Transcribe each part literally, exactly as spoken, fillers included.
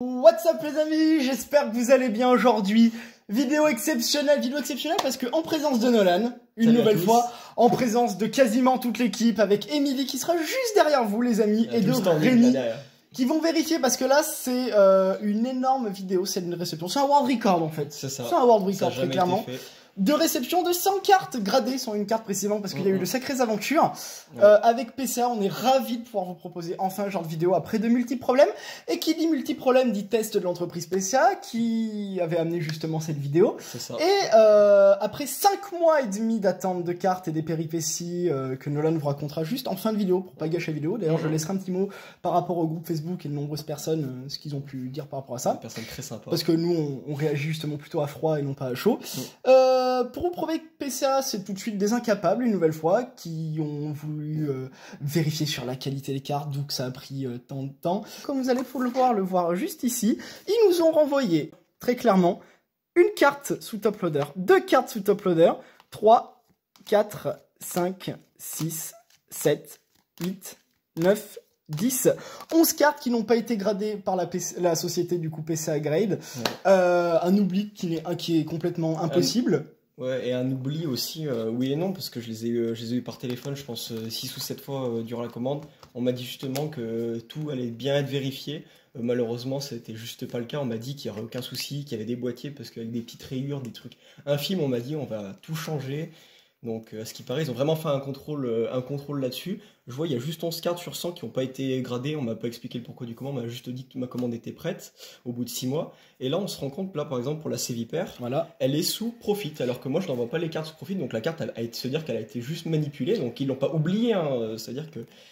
What's up les amis, j'espère que vous allez bien aujourd'hui. Vidéo exceptionnelle, vidéo exceptionnelle parce que en présence de Nolan, une Salut nouvelle fois, en présence de quasiment toute l'équipe, avec Emily qui sera juste derrière vous les amis, et de Rémi qui vont vérifier parce que là c'est euh, une énorme vidéo, c'est une réception, c'est un world record en fait, c'est un world record très clairement. De réception de cent cartes gradées sans une carte précédente parce qu'il y a eu de sacrées aventures. Ouais. Euh, avec P C A, on est ravis de pouvoir vous proposer enfin un genre de vidéo après de multiples problèmes. Et qui dit multiples problèmes dit test de l'entreprise P C A qui avait amené justement cette vidéo. Ça. Et euh, après cinq mois et demi d'attente de cartes et des péripéties euh, que Nolan vous racontera juste en fin de vidéo pour pas gâcher la vidéo. D'ailleurs, je laisserai un petit mot par rapport au groupe Facebook et de nombreuses personnes, euh, ce qu'ils ont pu dire par rapport à ça. Une personne très sympa. Parce que nous, on, on réagit justement plutôt à froid et non pas à chaud. Ouais. Euh, Pour vous prouver que P C A c'est tout de suite des incapables une nouvelle fois qui ont voulu euh, vérifier sur la qualité des cartes, d'où que ça a pris euh, tant de temps. Comme vous allez pouvoir le voir juste ici, ils nous ont renvoyé très clairement une carte sous top loader, deux cartes sous top loader, trois, quatre, cinq, six, sept, huit, neuf, dix, onze cartes qui n'ont pas été gradées par la, P C, la société du coup P C A Grade, ouais. euh, un oubli qui est, qui est complètement impossible. Euh... Ouais, et un oubli aussi, euh, oui et non, parce que je les ai, euh, je les ai eu par téléphone, je pense, euh, six ou sept fois euh, durant la commande. On m'a dit justement que euh, tout allait bien être vérifié. Euh, malheureusement, c'était juste pas le cas. On m'a dit qu'il n'y aurait aucun souci, qu'il y avait des boîtiers, parce qu'avec des petites rayures, des trucs infimes, on m'a dit on va tout changer. Donc, euh, à ce qui paraît, ils ont vraiment fait un contrôle, euh, un contrôle là-dessus. Je vois, il y a juste onze cartes sur cent qui n'ont pas été gradées. On m'a pas expliqué le pourquoi du comment. On m'a juste dit que ma commande était prête au bout de six mois. Et là, on se rend compte, là, par exemple, pour la Sévipère, voilà, elle est sous profit. Alors que moi, je n'envoie pas les cartes sous profit. Donc, la carte, elle, elle, se dire qu'elle a été juste manipulée. Donc, ils l'ont pas oublié. Hein, c'est-à-dire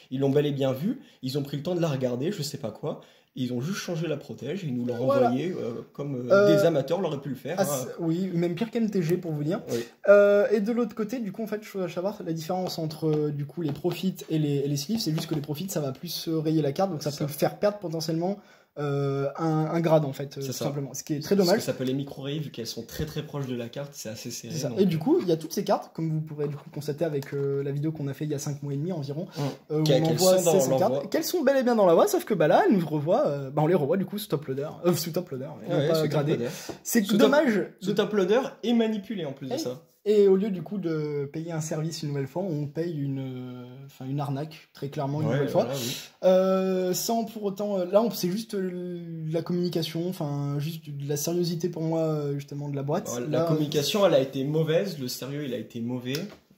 qu'ils l'ont bel et bien vue. Ils ont pris le temps de la regarder, je sais pas quoi. Ils ont juste changé la protège, ils nous l'ont renvoyé voilà. euh, comme euh, euh, des amateurs l'auraient pu le faire. Hein. Oui, même pire qu'M T G pour vous dire. Oui. Euh, et de l'autre côté, du coup, en fait, je veux savoir la différence entre du coup les profits et les, et les sleeves, c'est juste que les profits, ça va plus rayer la carte, donc ça, ça peut faire perdre potentiellement euh, un, un grade en fait, tout simplement. Ce qui est très dommage. Ça s'appelle les micro-rays vu qu'elles sont très très proches de la carte, c'est assez serré. Ça. Donc... Et du coup, il y a toutes ces cartes, comme vous pourrez du coup constater avec euh, la vidéo qu'on a fait il y a cinq mois et demi environ, mmh. euh, où qu on envoie ces cartes, qu'elles sont bel et bien dans la voie, sauf que bah là, elles nous revoient. Euh, bah on les revoit du coup sous top loader, euh, sous top loader, ouais, ouais, gradé. C'est dommage. Top, sous top loader et manipulé en plus et, de ça. Et au lieu du coup de payer un service une nouvelle fois, on paye une, enfin euh, une arnaque très clairement une ouais, nouvelle voilà, fois. Oui. Euh, sans pour autant, là c'est juste euh, la communication, enfin juste de la sérieusité pour moi justement de la boîte. Voilà, là, la communication, elle a été mauvaise, le sérieux, il a été mauvais.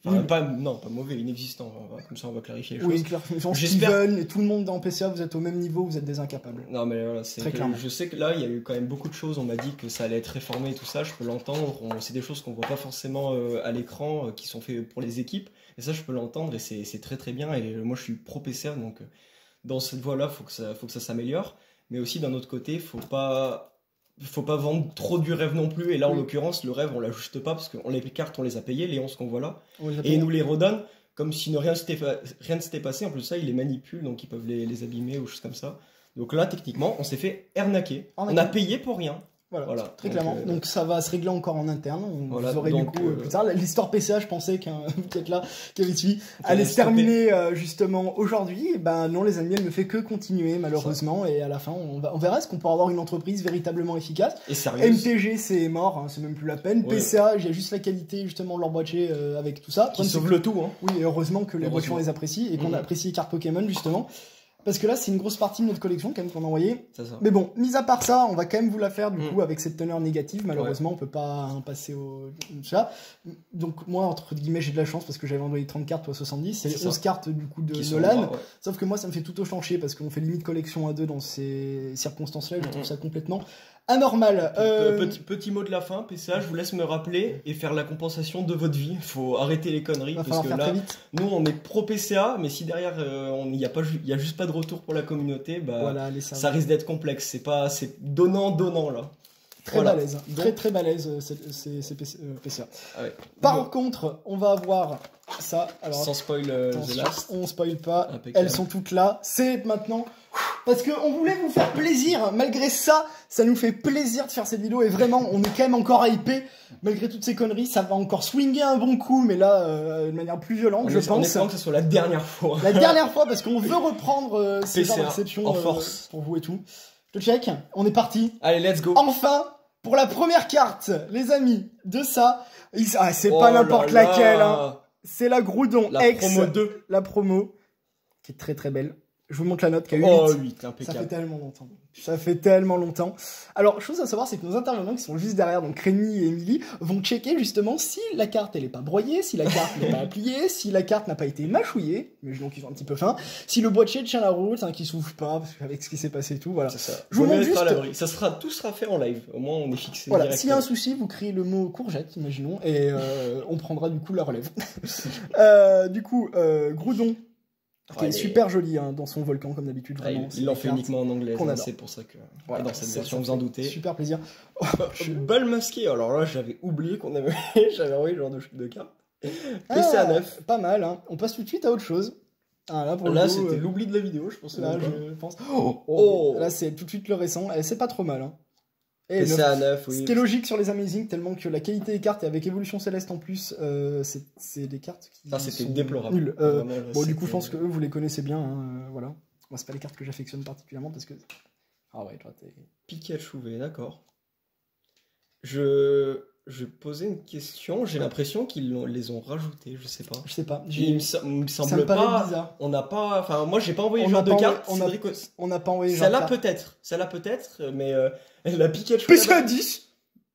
Enfin, oui. pas, non, pas mauvais, inexistant. Comme ça, on va clarifier les oui, choses. Oui, Steven et tout le monde dans P C A, vous êtes au même niveau, vous êtes des incapables. Non, mais voilà, c'est très clair. Je sais que là, il y a eu quand même beaucoup de choses. On m'a dit que ça allait être réformé et tout ça. Je peux l'entendre. C'est des choses qu'on voit pas forcément euh, à l'écran, euh, qui sont faites pour les équipes. Et ça, je peux l'entendre et c'est très très bien. Et moi, je suis pro P C A, donc euh, dans cette voie-là, faut que ça, faut que ça s'améliore. Mais aussi, d'un autre côté, faut pas. Faut pas vendre trop du rêve non plus. Et là, en oui. l'occurrence, le rêve, on l'ajuste pas parce que les cartes, on les a payées, les onze qu'on voit là. Et ils nous les redonnent comme si rien ne s'était passé. En plus, ça, ils les manipulent, donc ils peuvent les, les abîmer ou choses comme ça. Donc là, techniquement, on s'est fait arnaquer. On a payé pour rien. Voilà, voilà, très clairement. Euh... Donc ça va se régler encore en interne. On voilà, vous aurez donc, du coup euh... plus tard. L'histoire P C A, je pensais qu'un peut-être là qui avait suivi allait se terminer euh, justement aujourd'hui. Ben non, les amis, elle ne fait que continuer malheureusement. Et à la fin, on, va... on verra ce qu'on pourra avoir une entreprise véritablement efficace. Et sérieux. M T G, c'est mort, hein, c'est même plus la peine. Ouais. P C A, j'ai juste la qualité justement de leur boîtier euh, avec tout ça. Qui enfin, sauve le tout. Hein. Oui, et heureusement que les boîtiers on les apprécie et qu'on mmh. apprécie les cartes Pokémon justement. Parce que là, c'est une grosse partie de notre collection quand même qu'on a envoyé. Mais bon, mis à part ça, on va quand même vous la faire du mmh. coup avec cette teneur négative. Malheureusement, ouais. on peut pas hein, passer au chat. Donc moi, entre guillemets, j'ai de la chance parce que j'avais envoyé trente cartes, toi soixante-dix. C'est onze cartes du coup de qui Nolan. Bras, ouais. Sauf que moi, ça me fait tout autant chier parce qu'on fait limite collection à deux dans ces circonstances-là. Je trouve mmh. ça complètement anormal. Euh... Petit, petit mot de la fin, P C A, je vous laisse me rappeler et faire la compensation de votre vie. Faut arrêter les conneries parce que là, nous on est pro P C A, mais si derrière euh, il n'y a pas, il y a juste pas de retour pour la communauté, bah voilà, ça risque d'être complexe. C'est pas, c'est donnant donnant là. Très voilà. balèze, Donc... très très balèze ces P C A. Ah ouais. Par bon. contre, on va avoir ça. Alors, sans spoil, euh, the last. on spoil pas. Impeccable. Elles sont toutes là. C'est maintenant. Parce qu'on voulait vous faire plaisir, malgré ça, ça nous fait plaisir de faire cette vidéo et vraiment, on est quand même encore hypé, malgré toutes ces conneries, ça va encore swinger un bon coup, mais là, euh, de manière plus violente, on je pense. En espérant que ce soit la dernière fois. La dernière fois, parce qu'on veut reprendre euh, ces P C A, genres d'exceptions en force euh, pour vous et tout. Je check, on est parti. Allez, let's go. Enfin, pour la première carte, les amis, de ça. Il... Ah, c'est oh pas n'importe la laquelle. Hein. C'est la Groudon la X. Promo deux. La promo, qui est très très belle. Je vous montre la note qui a eu oh, huit. Ça fait tellement longtemps. Ça fait tellement longtemps. Alors, chose à savoir, c'est que nos intervenants qui sont juste derrière, donc Rémi et Emily, vont checker justement si la carte elle n'est pas broyée, si la carte n'est pas pliée, si la carte n'a pas été mâchouillée, mais donc ils ont un petit peu faim, si le boîtier tient la route, hein, qu'il s'ouvre pas, parce qu'avec ce qui s'est passé et tout, voilà. Ça. Je vous montre juste... Ça sera, tout sera fait en live, au moins on est fixé. Voilà, s'il y a un souci, vous criez le mot courgette, imaginons, et euh, on prendra du coup la relève. euh, du coup, euh, Groudon. Qui ouais, est super joli hein, dans son volcan comme d'habitude. Ouais, il l'en fait uniquement en anglais, c'est pour ça que voilà, dans cette version vous en doutez. Super plaisir. Oh, je... Balle masquée, alors là j'avais oublié qu'on avait j'avais envoyé le genre de, de carte. Ah, P C A neuf. Pas mal, hein. On passe tout de suite à autre chose. Ah, là, là c'était euh... l'oubli de la vidéo, je pense. Là, je pense... Oh, oh. Là c'est tout de suite le récent, c'est pas trop mal. Hein. Et P C A neuf, oui. Ce qui est logique sur les Amazing, tellement que la qualité des cartes, et avec Évolution Céleste en plus, euh, c'est des cartes qui ah, sont déplorable. Nulles. Euh, Vraiment, bon, du coup, je pense que eux, vous les connaissez bien. Hein. Voilà. Moi, c'est pas les cartes que j'affectionne particulièrement, parce que... Ah ouais, toi, t'es... Pikachu, d'accord. Je... je posais une question, j'ai ouais. l'impression qu'ils on... les ont rajoutés, je sais pas. Je sais pas. Il me, ça me semble ça me pas. Bizarre. On n'a pas. Enfin, moi j'ai pas envoyé le genre de carte. On n'a Cédric... pas envoyé. Celle-là peut-être. Celle-là peut-être, mais euh, la Pikachu. P C A dix.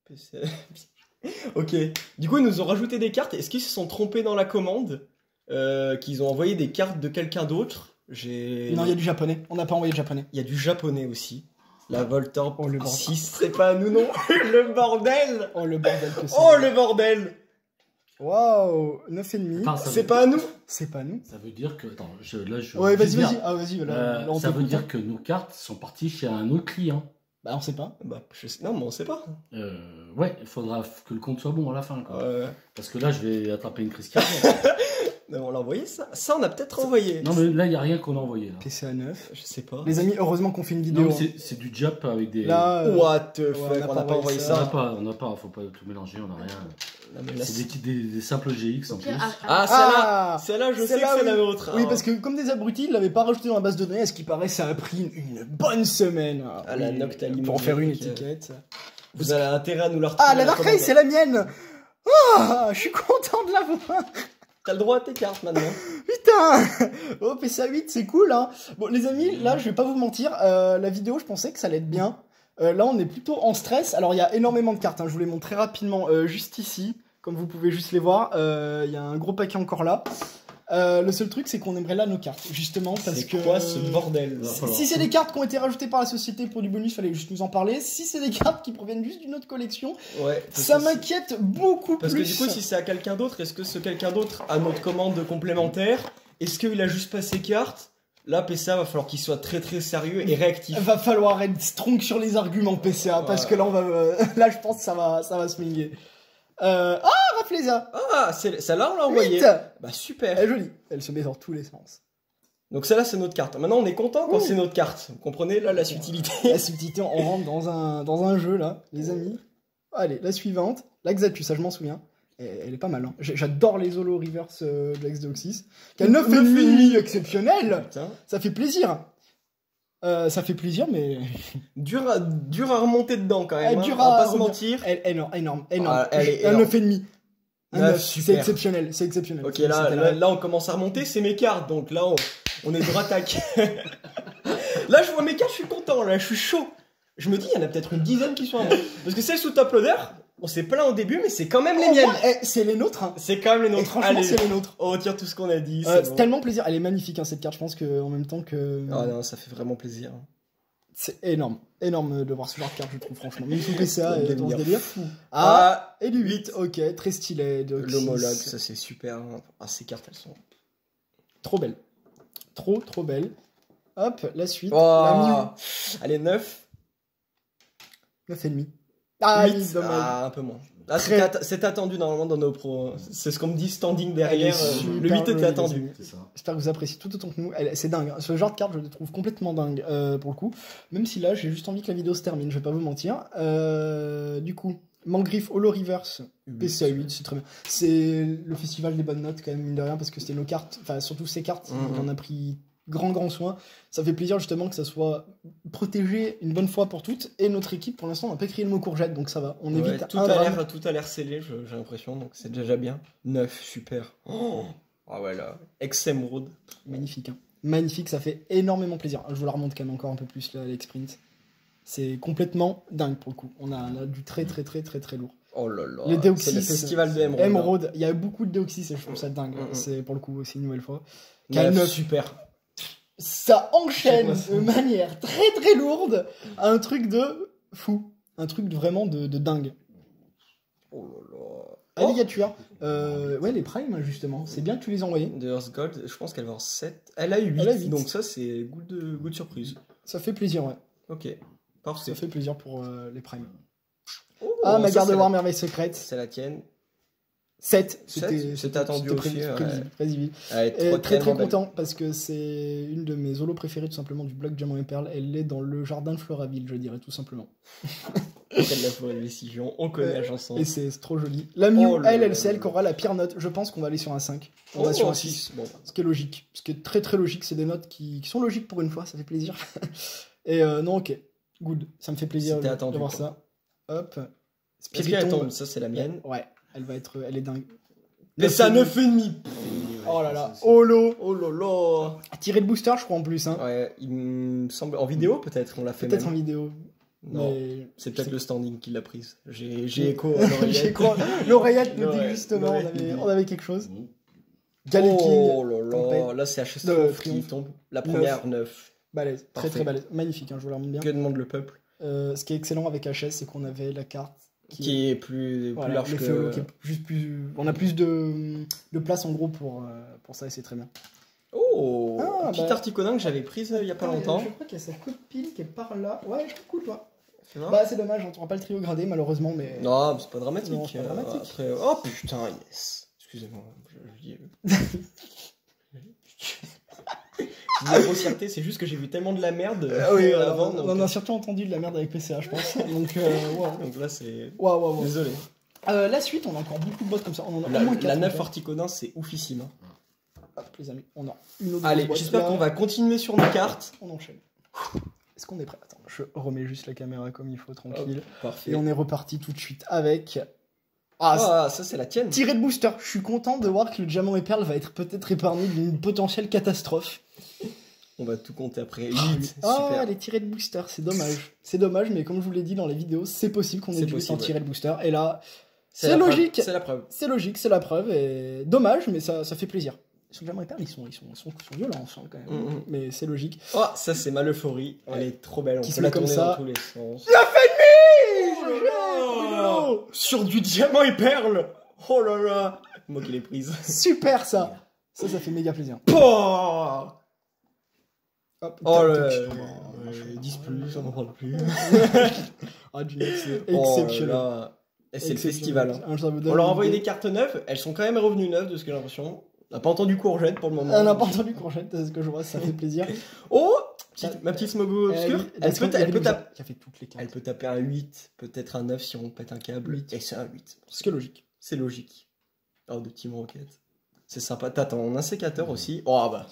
P C A... Ok. Du coup, ils nous ont rajouté des cartes. Est-ce qu'ils se sont trompés dans la commande euh, qu'ils ont envoyé des cartes de quelqu'un d'autre? Non, il y a du japonais. On n'a pas envoyé le japonais. Il y a du japonais aussi. La Voltorb oh, le six, c'est pas nous non. Le bordel. Oh le bordel que c'est. Oh le bordel. Waouh, neuf virgule cinq. C'est pas à nous. C'est pas à nous. Ça veut dire que attends, je, là je Ouais, vas-y vas-y. Ah vas-y, voilà. Euh, ça veut dire que nos cartes sont parties chez un autre client. Bah on sait pas. Bah je sais... non, mais on sait pas. Euh, ouais, il faudra que le compte soit bon à la fin quoi. Ouais. Parce que là je vais attraper une crise cardiaque. On l'a envoyé ça. Ça on a peut-être envoyé. Non mais là il n'y a rien qu'on a envoyé là. P C A neuf, je sais pas. Les amis, heureusement qu'on fait une vidéo. Non, c'est du Jap avec des. Là, euh... what the ouais, fuck, on n'a pas, pas envoyé ça. ça. On n'a pas, on a pas, faut pas tout mélanger, on n'a rien. C'est des, des, des simples G X en plus. Ah, ah, ah celle-là, celle-là, je sais que c'est la nôtre. Oui, parce que comme des abrutis, ils l'avaient pas rajouté dans la base de données. À ce qui paraît, ça a pris une bonne semaine. Ah, ah oui, la Noctali pour en faire une étiquette. Vous avez intérêt à nous la retrouver. Ah la Darkrai, c'est la mienne. Ah, je suis content de l'avoir. T'as le droit à tes cartes maintenant. Putain. Oh, P C A huit, c'est cool, hein. Bon, les amis, là, je vais pas vous mentir. Euh, la vidéo, je pensais que ça allait être bien. Euh, là, on est plutôt en stress. Alors, il y a énormément de cartes. Hein. Je vous les montre très rapidement euh, juste ici. Comme vous pouvez juste les voir. Il euh, y a un gros paquet encore là. Euh, le seul truc, c'est qu'on aimerait là nos cartes, justement, parce que... C'est quoi ce bordel? Si c'est des cartes qui ont été rajoutées par la société pour du bonus, fallait juste nous en parler. Si c'est des cartes qui proviennent juste d'une autre collection, ouais, ça m'inquiète beaucoup parce plus. Parce que du coup, si c'est à quelqu'un d'autre, est-ce que ce quelqu'un d'autre a notre commande complémentaire? Est-ce qu'il a juste pas ses cartes? Là, P C A, va falloir qu'il soit très très sérieux et réactif. Va falloir être strong sur les arguments, P C A, ouais, parce que là, on va, euh, là, je pense que ça va, ça va se minguer. Euh, ah, Raflesia. Ah, celle-là, on l'a envoyée. Bah, super. Elle est jolie. Elle se met dans tous les sens. Donc, celle-là, c'est notre carte. Maintenant, on est content quand c'est notre carte. Vous comprenez, là, la subtilité. La subtilité, on rentre dans un, dans un jeu, là, les amis. Allez, la suivante. La Xatu, ça, je m'en souviens. Elle est pas mal. Hein. J'adore les holo reverse euh, de Deoxys. Qui a neuf virgule cinq exceptionnel. Putain. Ça fait plaisir. Euh, ça fait plaisir, mais dur à, dur à remonter dedans quand même. Ah, hein. Dur à, on va pas se mentir. Elle, énorme, énorme, énorme. Ah, est énorme. Un neuf virgule cinq. neuf, c'est exceptionnel, c'est exceptionnel. Ok, là, là, là, on commence à remonter, c'est mes cartes, donc là, on, on est droit tac. Là, je vois mes cartes, je suis content, là, je suis chaud. Je me dis, il y en a peut-être une dizaine qui sont à moi. Parce que celles sous top loader, on s'est plaint au début, mais c'est quand même les oh, miennes. Ouais, c'est les nôtres. Hein. C'est quand même les nôtres. Et franchement, c'est les nôtres. On retire tout ce qu'on a dit. Euh, c'est bon. Tellement plaisir. Elle est magnifique, hein, cette carte. Je pense qu'en même temps que. Ah non, ça fait vraiment plaisir. C'est énorme. Énorme de voir ce genre de carte, je trouve, franchement. Même sous P C A, et dans ce délire. Ah, et du huit, ok. Très stylé. L'homologue, ça c'est super. Ah, ces cartes, elles sont trop belles. Trop, trop belles. Hop, la suite. Oh. La Mew. Allez, neuf. neuf virgule cinq. Ah, huit, ah, un peu moins. Ah, c'est at attendu normalement dans nos pros. C'est ce qu'on me dit standing derrière. Euh, le huit était attendu. J'espère que vous appréciez tout autant que nous. C'est dingue. Hein. Ce genre de carte, je le trouve complètement dingue euh, pour le coup. Même si là, j'ai juste envie que la vidéo se termine. Je vais pas vous mentir. Euh, du coup, Mangriffe Holo Reverse P C A huit, c'est très bien. C'est le festival des bonnes notes quand même, mine de rien, parce que c'était nos cartes. Enfin, surtout ces cartes. Mm-hmm. On en a pris grand grand soin. Ça fait plaisir justement que ça soit protégé une bonne fois pour toutes, et notre équipe pour l'instant n'a pas crié le mot courgette, donc ça va, on ouais, évite tout à tout à l'air scellé, j'ai l'impression, donc c'est déjà bien. Neuf, super. Oh, ah ouais là, ex-émeraude. Magnifique, hein. Magnifique, ça fait énormément plaisir. Je vous la remonte quand même encore un peu plus là, l'exprint. C'est complètement dingue pour le coup. On a, on a du très très très très très lourd. Oh là là, le Deoxys, le festival de Emeraude. Il y a beaucoup de Deoxys et je trouve ça dingue. Mm-hmm. C'est pour le coup aussi une nouvelle fois. Calme, super. Ça enchaîne de manière très très lourde à un truc de fou. Un truc de, vraiment de, de dingue. Oh là là. Alligator. Oh. Euh, ouais, les primes justement. C'est bien que tu les as envoyés. De Earth Gold, je pense qu'elle va en sept. Elle a huit. Elle a huit. Donc ça, c'est goût de, goût de surprise. Ça fait plaisir, ouais. Ok. Parfait. Ça fait plaisir pour euh, les primes. Oh, ah, ma garde de voir merveille secrète. C'est la tienne. sept. C'était attendu aussi. Prévisible. Très très content parce que c'est une de mes holos préférées tout simplement du bloc Diamant et Perle. Elle est dans le jardin de Floraville, je dirais tout simplement. Elle la forêt des Sillons, on connaît la chanson. Et c'est trop joli. La Mew, elle, elle, c'est elle qui aura la pire note. Je pense qu'on va aller sur un cinq. On va sur un six. Ce qui est logique. Ce qui est très très logique, c'est des notes qui sont logiques pour une fois, ça fait plaisir. Et non, ok. Good. Ça me fait plaisir de voir ça. Hop. Spiritombe, ça c'est la mienne. Ouais, elle va être, elle est dingue. Mais ça neuf virgule cinq. Oh là là, holo, oh là là. Tiré le booster, je crois en plus. Hein. Ouais, il me semble en vidéo peut-être, on l'a fait. Peut-être en vidéo. Non, mais... c'est peut-être le standing qui l'a prise. J'ai écho à l'oreillette. L'oreillette nous dit justement, on avait, on avait quelque chose. Mmh. Galeki. Oh là là, là c'est H S qui tombe. La première neuf. Balèze, très très balèze, magnifique. Hein, je vous la remonte bien. Que demande le peuple? Euh, ce qui est excellent avec H S, c'est qu'on avait la carte qui, qui est plus, plus voilà, large que... Qui est juste plus... On a plus de, de place en gros pour, pour ça et c'est très bien. Oh, ah, un petit bah... Articodin que j'avais prise euh, il n'y a pas ah, longtemps. Je crois qu'il y a sa copine qui est par là. Ouais, je trouve cool, toi. Bah c'est dommage, on ne trouvera pas le trio gradé malheureusement, mais... Non, c'est pas dramatique. Non, pas dramatique. Après... Oh putain, yes. Excusez-moi, je dis... La grossièreté, c'est juste que j'ai vu tellement de la merde euh, oui, euh, avant. On, on a surtout entendu de la merde avec P C A, je pense. Donc, euh, wow. Donc là, c'est. Waouh, waouh, wow. Désolé. Euh, la suite, on a encore beaucoup de boîtes comme ça. On en a la, moins quatre, la neuf Articodin, c'est oufissime. Hop, les amis, on a une autre. Allez, j'espère qu'on va continuer sur nos cartes. On enchaîne. Est-ce qu'on est prêt? Attends, je remets juste la caméra comme il faut, tranquille. Hop, parfait. Et on est reparti tout de suite avec. Ah, ah ça c'est la tienne. Tiré de booster. Je suis content de voir que le Diamant et Perle va être peut-être épargné d'une potentielle catastrophe. On va tout compter après. huit. Ah, super. Les tirés de booster, c'est dommage. C'est dommage, mais comme je vous l'ai dit dans la vidéo, c'est possible qu'on ait dû s'en tirer le booster. Et là, c'est logique. C'est la preuve. C'est logique, c'est la preuve. Et dommage, mais ça, ça fait plaisir. Sur le Diamant et Perle, ils sont, ils sont, ils sont, ils sont violents ensemble quand même. Mm-hmm. Mais c'est logique. Oh, ça c'est ma euphorie. Elle ouais. est trop belle. On qui peut se la tourner comme ça. Dans tous les sens. La famille. Oh, sur du Diamant et Perle. Oh là là. Moi qui l'ai prise. Super ça. Ça, ça fait méga plaisir. Oh. Hop, oh le dix plus, on n'en parle plus. Ah, du exceptionnel. Et c'est le festival. On leur a envoyé des cartes neuves, elles sont quand même revenues neuves de ce que j'ai l'impression. On n'a pas entendu courgette pour le moment. On n'a pas entendu courgette, c'est ce que je vois, ça fait plaisir. Oh, ma petite smogo obscure. Elle peut taper un huit, peut-être un neuf si on pète un câble. Et c'est un huit. C'est logique. C'est logique. Oh, de petits roquettes. C'est sympa. T'attends, on a un sécateur aussi. Oh bah.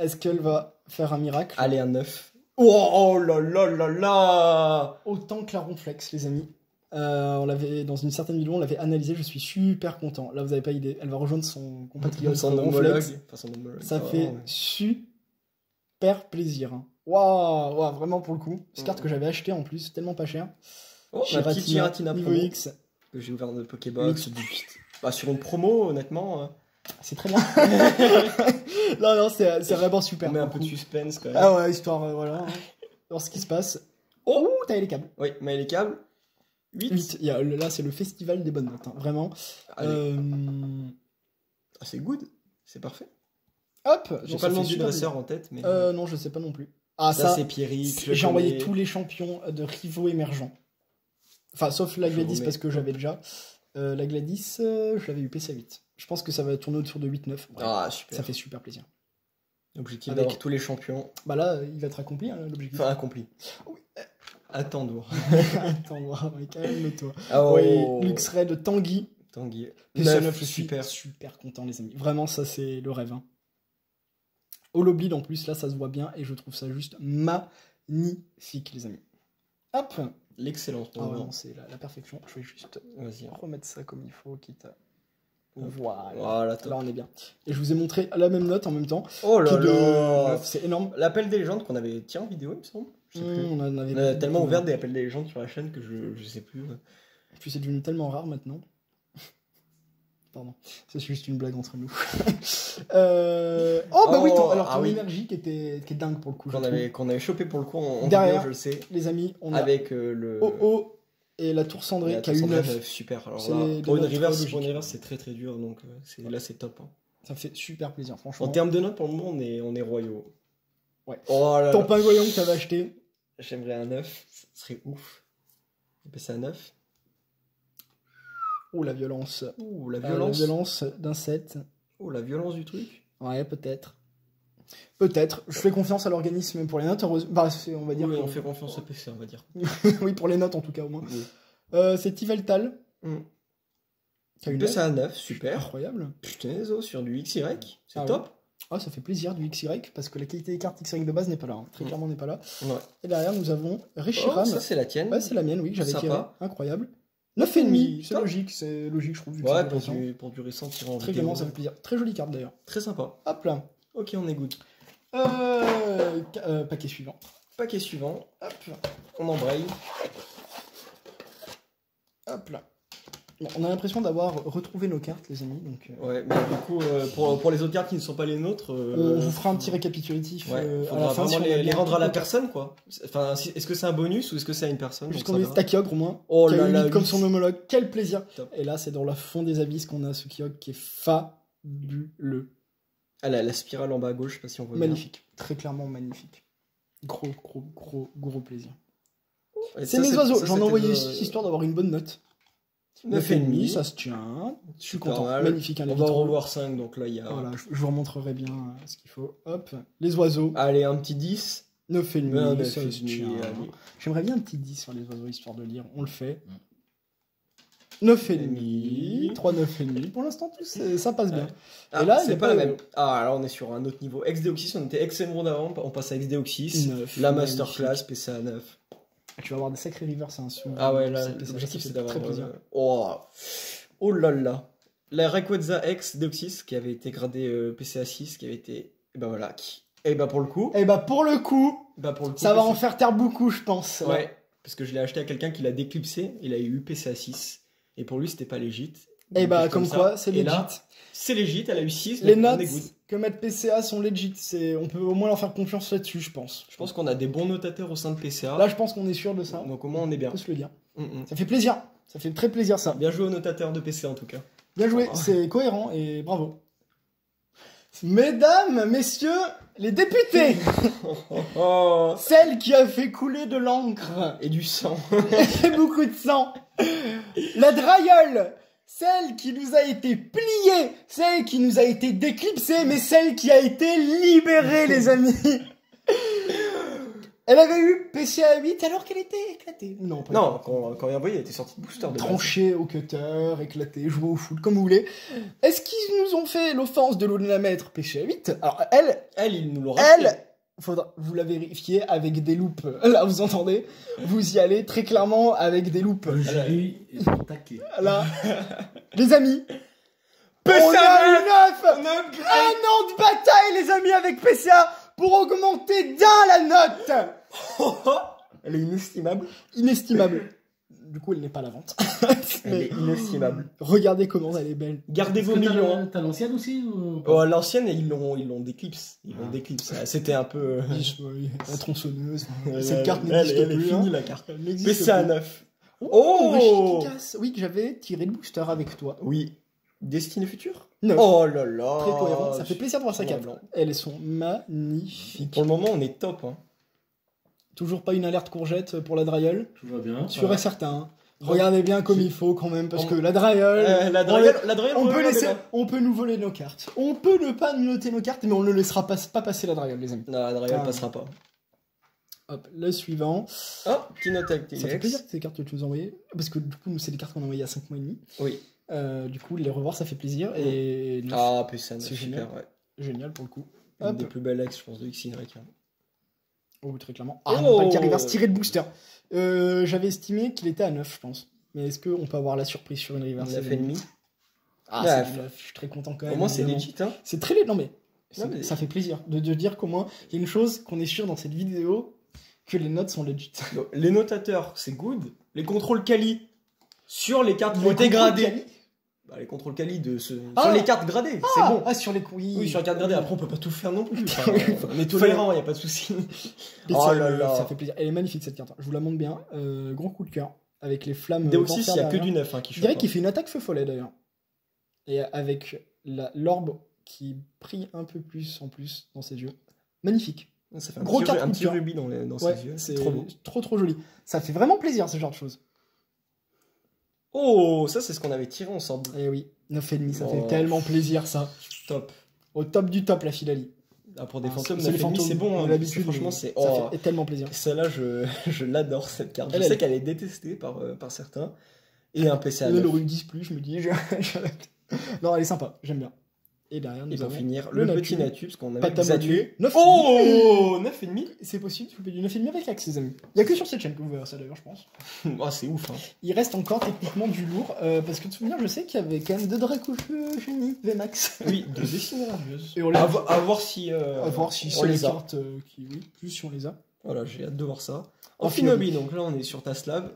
Est-ce qu'elle va faire un miracle? Allez, un neuf. Oh, oh là là là là. Autant que la ronflex, les amis. Euh, on l'avait, dans une certaine vidéo, on l'avait analysé, je suis super content. Là, vous n'avez pas idée. Elle va rejoindre son compatriote. Son homologue. Enfin, son homologue. Ça oh, fait ouais. super plaisir. Waouh, wow, vraiment pour le coup. Cette mmh. carte que j'avais achetée en plus, tellement pas cher. Oh, Giratina, ma petite Giratina Pro X. Que j'ai ouvert de Pokébox. Bah, sur une promo, honnêtement... Euh... C'est très bien. Non, non, c'est vraiment super. On met un peu de suspense quand même. Ah ouais, histoire, euh, voilà. Alors, ce qui se passe. Oh, t'as les câbles. Oui, mais les câbles. huit. huit. Il y a, là, c'est le festival des bonnes notes, hein, vraiment. Euh... Ah, c'est good. C'est parfait. Hop. J'ai pas le nom du dresseur en tête. Mais... Euh, non, je sais pas non plus. Ah, ça, ça c'est Pierrick. J'ai envoyé tous les champions de Rivo émergents. Enfin, sauf la Gladys parce que j'avais déjà. Euh, la Gladys, euh, je l'avais eu P C huit. Je pense que ça va tourner autour de huit neuf. Ah, super. Ça fait super plaisir. L'objectif avec tous les champions. Bah là, il va être accompli, hein, l'objectif. Enfin, accompli. Oui. Attends de voir. Attends de voir, mais calme-toi. Oh. Oui, Luxray de Tanguy. Tanguy. neuf, neuf, super. Super content, les amis. Vraiment, ça, c'est le rêve. Hein. Olobite en plus, là ça se voit bien et je trouve ça juste magnifique les amis. Hop, l'excellence. Ah ouais, c'est la, la perfection. Je vais juste remettre ça comme il faut, quitte à... Voilà, voilà là on est bien. Et je vous ai montré la même note en même temps. Oh là de... là, c'est énorme. L'appel des légendes qu'on avait tiré en vidéo, il me semble. Je sais mmh, plus. On, en avait on a tellement de... ouvert des appels des légendes sur la chaîne que je, je sais plus. Ouais. Et puis c'est devenu tellement rare maintenant. Pardon, c'est juste une blague entre nous. euh... Oh bah oh, oui, ton, alors ton ah, énergie oui. qui, était, qui est dingue pour le coup. Qu'on avait, qu'on avait chopé pour le coup en, en derrière, vidéo, je le sais. Les amis, on a avec euh, le. Oh, oh. Et la tour cendrée qui a eu neuf. Super. Alors là, pour une reverse, c'est très très dur. Donc ouais. Là, c'est top. Hein. Ça me fait super plaisir, franchement. En termes de notes, pour le moment, on est, on est royaux. Ouais. Oh là ton pingouillon que t'avais acheté. J'aimerais un neuf. Ce serait ouf. P S A neuf. Ouh, la violence. Ouh, la violence. Euh, la violence d'un sept. Ouh, la violence du truc. Ouais, peut-être. Peut-être. Je fais confiance à l'organisme pour les notes. Bah, on va dire. Oui, on fait confiance au P C, on va dire. oui, pour les notes en tout cas au moins. Oui. Euh, c'est Tiveltal. Mm. Qui a une P C A neuf, super. Incroyable. Putain, les os sur du X Y. C'est ah, top. Ouais. Oh, ça fait plaisir du X Y parce que la qualité des cartes X Y de base n'est pas là. Hein. Très mm. clairement n'est pas là. Ouais. Et derrière, nous avons Richiram. Oh, ça, c'est la tienne. Ouais, c'est la mienne, oui, que j'avais tiré. Incroyable. neuf virgule cinq, c'est logique, c'est logique, je trouve. Ouais, pour du, pour du récent tirant. Très clairement, ça fait plaisir. Très jolie carte d'ailleurs. Très sympa. Hop là. Ok, on est good. Euh, euh, paquet suivant. Paquet suivant. Hop, on embraye. Hop là. Bon, on a l'impression d'avoir retrouvé nos cartes, les amis. Donc, euh... ouais, mais du coup, euh, pour, pour les autres cartes qui ne sont pas les nôtres... Euh, on vous fera un petit récapitulatif. Ouais, euh, à la fin, si les, les rendre à la personne, quoi. Enfin, est-ce que c'est un bonus ou est-ce que c'est à une personne? Puisqu'on est à Kyogre, au moins. Oh là là, comme son homologue. Quel plaisir. Top. Et là, c'est dans la fond des abysses qu'on a ce Kyogre qui est fabuleux. Ah, la, la spirale en bas à gauche, je sais pas si on voit magnifique. Bien. Très clairement magnifique. Gros, gros, gros, gros plaisir. C'est mes oiseaux. J'en ai envoyé de... histoire d'avoir une bonne note. neuf virgule cinq, ça se tient. Je suis content. Mal. Magnifique. Hein, on va en revoir cinq, donc là, il y a... Voilà, je, je vous remontrerai bien euh, ce qu'il faut. Hop, les oiseaux. Allez, un petit dix. neuf virgule cinq, ben, ça se tient. J'aimerais bien un petit dix sur les oiseaux, histoire de lire. On le fait. neuf virgule cinq, trois neuf virgule cinq, pour l'instant ça passe bien. Ah, et là, c'est pas, pas la même. Ah, là on est sur un autre niveau. Ex-Deoxys, on était ex-Emeraude avant, on passe à ex-Deoxys, la masterclass, P C A neuf. Tu vas avoir des sacrés reverse, hein, sur... Ah ouais, là, l'objectif c'est d'avoir... Oh. oh là là. La Rayquaza ex-Deoxys qui avait été gradée euh, P C A six, qui avait été... Et ben voilà, qui... Et ben pour le coup... Et ben pour le coup, ben pour le coup ça va en faire taire beaucoup, je pense. Ouais, ouais. Parce que je l'ai acheté à quelqu'un qui l'a déclipsé, il a eu P C A six. Et pour lui, c'était pas légit. Et bah, comme quoi, c'est légit. C'est légit, elle a eu six. Les notes que mettent P C A sont légit. On peut au moins leur faire confiance là-dessus, je pense. Je pense qu'on a des bons notateurs au sein de P C A. Là, je pense qu'on est sûr de ça. Donc au moins, on est bien. On peut se le dire. Mm -hmm. Ça fait plaisir. Ça fait très plaisir, ça. Bien joué aux notateurs de P C A, en tout cas. Bien joué, ah. C'est cohérent et bravo. Mesdames, messieurs, les députés. Celle qui a fait couler de l'encre. Et du sang. Et beaucoup de sang. La draiole, celle qui nous a été pliée, celle qui nous a été déclipsée, mais celle qui a été libérée, les amis. Elle avait eu P C A huit alors qu'elle était éclatée. Non, pas non quand, quand on l'a envoyé, elle était sortie de booster. Tranchée au cutter, éclatée, jouée au foot, comme vous voulez. Est-ce qu'ils nous ont fait l'offense de la mettre P C A huit? Alors, elle, elle, il nous l'aura fait. Faudra, vous la vérifiez avec des loupes. Là, vous entendez? Vous y allez très clairement avec des loupes. Là, les amis, P C A on a neuf, un an de bataille, les amis, avec P C A pour augmenter d'un la note. Elle est inestimable. Inestimable. Du coup, elle n'est pas à la vente. Elle est inestimable. Regardez comment elle est belle. Gardez vos millions. T'as l'ancienne aussi ou... oh, l'ancienne, ils l'ont déclipse. Ils l'ont déclipse. C'était un peu... la tronçonneuse. Cette carte n'existe plus. Elle est finie, la carte. P C A neuf. Oh, oui, que j'avais tiré le booster avec toi. Oui. Destinée future neuf. Oh là là. Très cohérent. Ça fait plaisir de voir sa carte. Elles sont magnifiques. Pour le moment, on est top, hein. Toujours pas une alerte courgette pour la draiole. Tout va bien. Sûr ouais. Et certain. Regardez bien comme il faut quand même, parce on... que la draiole... Euh, la draiole, on, la draiole, on, on, peut laisser, on peut nous voler nos cartes. On peut ne pas noter nos cartes, mais on ne laissera pas, pas passer la draiole, les amis. Non, la draiole ah, passera pas. Hop, le suivant. Oh, petit note avec T X. Ça fait plaisir que ces cartes que tu nous as envoyées, parce que du coup, c'est des cartes qu'on a envoyées à cinq mois et demi. Oui. Euh, du coup, les revoir, ça fait plaisir. Et... ah, P C A neuf, c'est super, génial. Ouais. Génial pour le coup. Une Hop. des plus belles ex, je pense, de X Y. Hein. Oh, très clairement. Ah, oh, qui arrive à se tirer le booster. Euh, J'avais estimé qu'il était à neuf, je pense. Mais est-ce qu'on peut avoir la surprise sur une reverse neuf virgule cinq? Ah, là, là, je suis très content quand même. Au moins, c'est legit. Hein. C'est très legit. Non, mais, non, mais ça fait plaisir de, de dire qu'au moins, il y a une chose qu'on est sûr dans cette vidéo, que les notes sont legit. Donc, les notateurs, c'est good. Les contrôles quali sur les cartes les dégradées. Bah, les contrôles quali de ce... ah, sur les cartes gradées, ah, c'est bon. Ah, sur les couilles. Oui, sur les cartes gradées. Après, on peut pas tout faire non plus. Enfin, on est tolérant, il n'y a pas de souci. Oh ça, là là. Ça fait plaisir. Elle est magnifique cette carte. Je vous la montre bien. Euh, grand coup de cœur. Avec les flammes. Deoxys, il n'y a que du neuf hein, qui chope. Je dirais qu'il fait une attaque feu follet d'ailleurs. Et avec l'orbe qui brille un peu plus en plus dans ses yeux. Magnifique. Ça fait un gros petit, un petit rubis dans, les, dans ouais, ses yeux. C'est trop beau. Trop, trop joli. Ça fait vraiment plaisir ce genre de choses. Oh, ça c'est ce qu'on avait tiré ensemble. Eh oui, neuf virgule cinq, ça oh. fait tellement plaisir ça. Top. Au top du top la Philalie. Ah, pour des ah, fantômes, neuf virgule cinq c'est bon. L'habitude, franchement, c'est oh. tellement plaisir. Celle-là, je, je l'adore cette carte. Elle, je elle, sais qu'elle est détestée par, euh, par certains. Et un P C A. Ne le redisent plus, je me dis. Je... non, elle est sympa, j'aime bien. Et derrière, nous Et pour finir, le, le petit Natu, parce qu'on a pas Xatu. Oh neuf virgule cinq. C'est possible, tu peux du neuf virgule cinq avec Axe, les amis. Il n'y a que sur cette chaîne que vous verrez ça d'ailleurs, je pense. Ah, c'est ouf. Hein. Il reste encore techniquement du lourd, euh, parce que de souvenir, je sais qu'il y avait quand même deux Dracaufeu chez nous, Vmax. Oui, deux dessinateurs. Et on les a. À voir si. Euh, à voir si sur les cartes euh, qui. Oui, plus si on les a. Voilà, j'ai hâte de voir ça. En, en Finobi, Finobi, donc là, on est sur ta slave.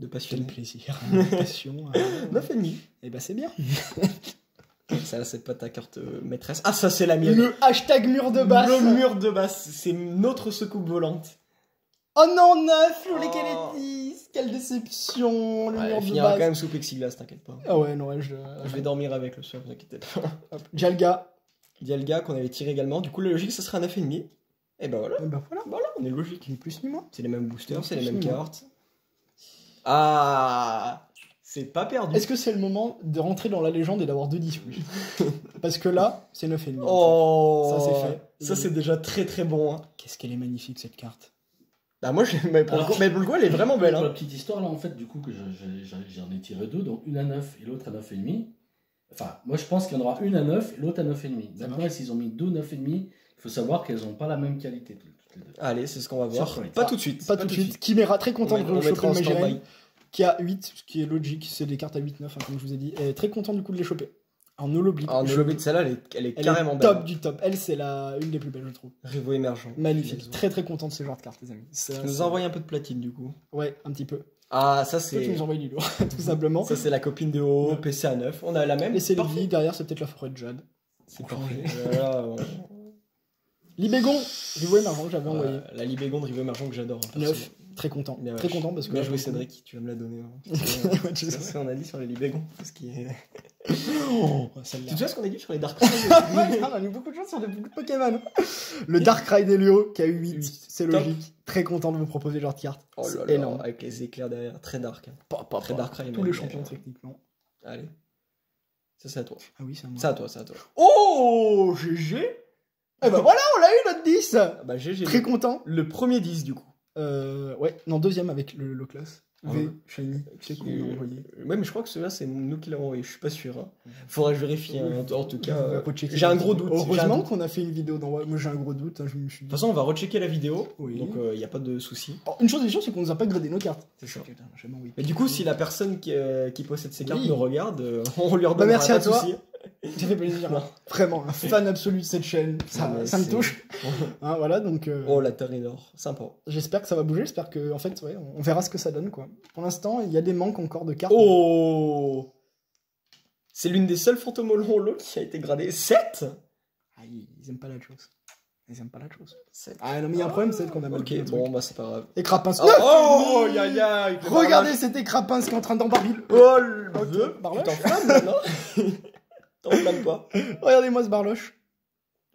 De passion. Quel plaisir. Passion. Euh... neuf virgule cinq. Et bah, c'est bien. Ça, c'est pas ta carte euh, maîtresse. Ah, ça, c'est la mienne. Le hashtag mur de basse. Le mur de basse. C'est notre soucoupe volante. Oh non, neuf, oh. Qu'elle est dix. Quelle déception. Le ouais, mur de basse. Elle finira quand même sous plexiglas, t'inquiète pas. Ah ouais, non, ouais, je... je vais dormir avec le soir, vous inquiétez pas. Dialga. Dialga, qu'on avait tiré également. Du coup, la logique, ça serait un neuf virgule cinq. Et ben voilà. Et ben voilà. voilà, on est logique. Ni plus ni moins. C'est les mêmes boosters, c'est les mêmes cartes. Ah. C'est pas perdu. Est-ce que c'est le moment de rentrer dans la légende et d'avoir deux dix? Parce que là, c'est neuf virgule cinq. Oh, ça, c'est fait. Ça, c'est déjà très très bon. Hein. Qu'est-ce qu'elle est magnifique cette carte. Bah, moi, je... mais pour le coup, elle est vraiment belle. Hein. La petite histoire là, en fait, du coup, que j'en ai tiré deux, donc une à neuf et l'autre à neuf virgule cinq. Enfin, moi, je pense qu'il y en aura une à neuf et l'autre à neuf virgule cinq. Maintenant, s'ils ont mis deux neuf virgule cinq, il faut savoir qu'elles n'ont pas la même qualité toutes les deux. Allez, c'est ce qu'on va voir. Pas tout de suite. Pas tout de suite. Kimera, très content de choper Magirène. Qui a huit, ce qui est logique, c'est des cartes à huit neuf, hein, comme je vous ai dit. Elle est très contente du coup de les choper. En Olobite. En Olobite, celle-là, elle est, elle est elle carrément est top belle. Du top. Elle, c'est la... une des plus belles, je trouve. Rivo émergent. Magnifique. Très très content de ce genre de cartes, les amis. Ça, tu nous envoies un peu de platine, du coup. Ouais, un petit peu. Ah, ça c'est. Tu nous envoies du lourd, tout simplement. Ça, c'est la copine de haut, ouais. P C A neuf. On a la même. Et c'est Libé, derrière, c'est peut-être la forêt de Jade. C'est parfait. Voilà, ouais. Libégon, Rivo émergent, j'avais envoyé. Euh, la Libégon de Rivo émergent que j'adore. neuf. Très content, ouais, très content parce que... Bien joué Cédric, tu vas me la donner. Hein. C'est ce qu'on a dit sur les Libégons. Parce qu'il est... oh, tu te souviens ce qu'on a dit sur les Dark Ride? Ouais, on a eu beaucoup de choses sur les Pokémon. Le Dark Ride d'Elio qui a eu huit, c'est logique. Très content de me proposer genre de carte. Oh là là, énorme. Avec les éclairs derrière, très dark. Hein. Pas, pas, très pas. Dark Ride. Tous les champions techniquement. Allez, ça c'est à toi. Ah oui, c'est à moi. C'est à toi, c'est à toi. Oh, G G. Eh ben voilà, on l'a eu notre dix. Bah, G G. Très content. Le premier dix du coup. Euh, ouais, non, deuxième avec le Loclas. V, Shiny, c'est qu'on l'a envoyé. Ouais, mais je crois que celui-là, c'est nous qui l'avons envoyé, je suis pas sûr. Hein. Faudra vérifier, hein. En tout cas. Euh, j'ai un gros doute. Heureusement qu'on a fait une vidéo dans. Moi, j'ai un gros doute. Hein, je me suis... De toute façon, on va rechecker la vidéo, oui. Donc il euh, n'y a pas de souci. Oh, une chose est sûre, c'est qu'on nous a pas gradé nos cartes. C'est sûr. Putain, envie. Mais du coup, si la personne qui, euh, qui possède ces cartes oui. nous regarde, euh, on lui redonne bah, merci à toi. Ça fait plaisir. Non. Vraiment, un fan absolu de cette chaîne. Ça, ouais, ça me touche. Hein, voilà, donc, euh... oh, la Terrinor, sympa. J'espère que ça va bouger. J'espère que, en fait, ouais, on verra ce que ça donne. Quoi. Pour l'instant, il y a des manques encore de cartes. Oh, c'est l'une des seules fantômes qui a été gradée. sept. Ah, ils aiment pas la chose. Ils aiment pas la chose. sept. Ah non, mais il y a un problème, c'est qu'on a mal. Ok, bon, bah c'est pas grave. Écrapince. Oh, oh, ya ya. Regardez cet Écrapince qui est en train d'embarbiler. Oh, le Barloche. Tu t'enflammes, non? T'enflammes pas. Regardez-moi ce Barloche.